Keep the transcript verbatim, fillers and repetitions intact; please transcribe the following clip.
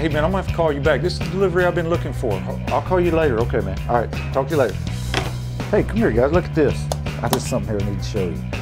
Hey, man, I'm going to have to call you back. This is the delivery I've been looking for. I'll call you later. Okay, man. All right. Talk to you later. Hey, come here, guys. Look at this. I did something here I need to show you.